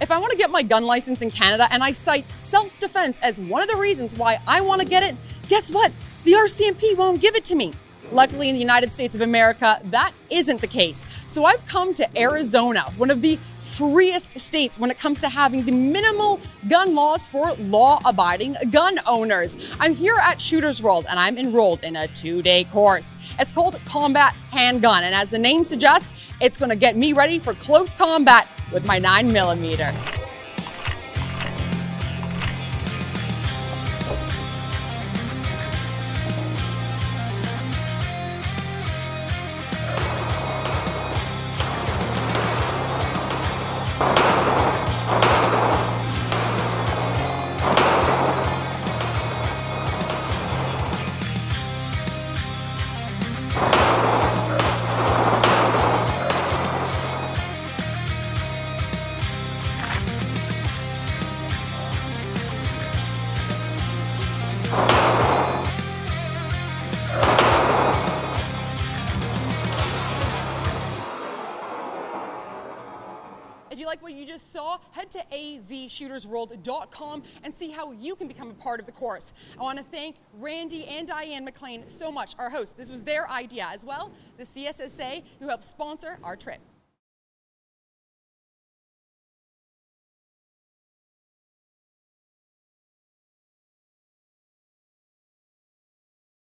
If I want to get my gun license in Canada and I cite self-defense as one of the reasons why I want to get it, guess what? The RCMP won't give it to me. Luckily, in the United States of America, that isn't the case. So I've come to Arizona, one of the freest states when it comes to having the minimal gun laws for law-abiding gun owners. I'm here at Shooter's World and I'm enrolled in a 2-day course. It's called Combat Handgun, and as the name suggests, it's going to get me ready for close combat with my 9mm. If you like what you just saw, head to azshootersworld.com and see how you can become a part of the course. I want to thank Randy and Diane McLean so much, our hosts. This was their idea, as well the CSSA, who helped sponsor our trip.